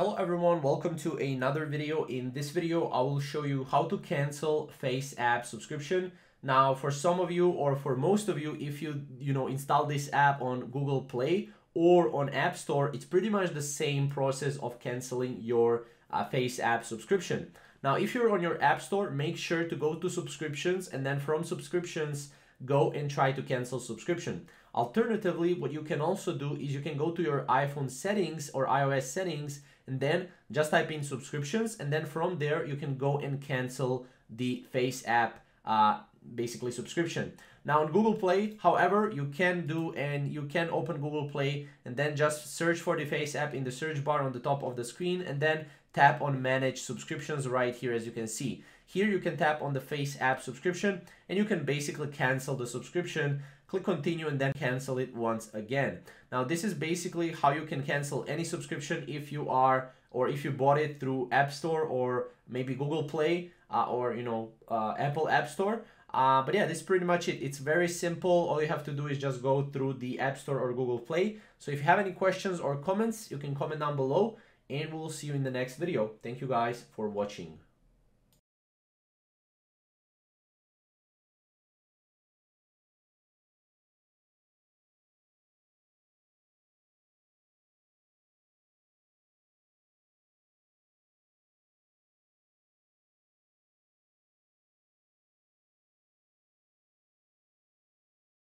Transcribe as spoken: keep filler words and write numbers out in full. Hello everyone, welcome to another video. In this video I will show you how to cancel FaceApp subscription. Now for some of you, or for most of you, if you you know install this app on Google Play or on App Store, it's pretty much the same process of canceling your uh, FaceApp subscription. Now if you're on your App Store, make sure to go to subscriptions, and then from subscriptions go and try to cancel subscription. Alternatively, what you can also do is you can go to your iPhone settings or iOS settings, and then just type in subscriptions, and then from there you can go and cancel the FaceApp uh, basically subscription. Now on Google Play, however, you can do and you can open Google Play and then just search for the FaceApp in the search bar on the top of the screen, and then tap on manage subscriptions right here. As you can see here, you can tap on the FaceApp subscription and you can basically cancel the subscription. Click continue and then cancel it once again. Now this is basically how you can cancel any subscription if you are or if you bought it through App Store or maybe Google Play uh, or you know uh, Apple App Store. Uh, but yeah, this is pretty much it. It's very simple. All you have to do is just go through the App Store or Google Play. So if you have any questions or comments, you can comment down below, and we'll see you in the next video. Thank you guys for watching.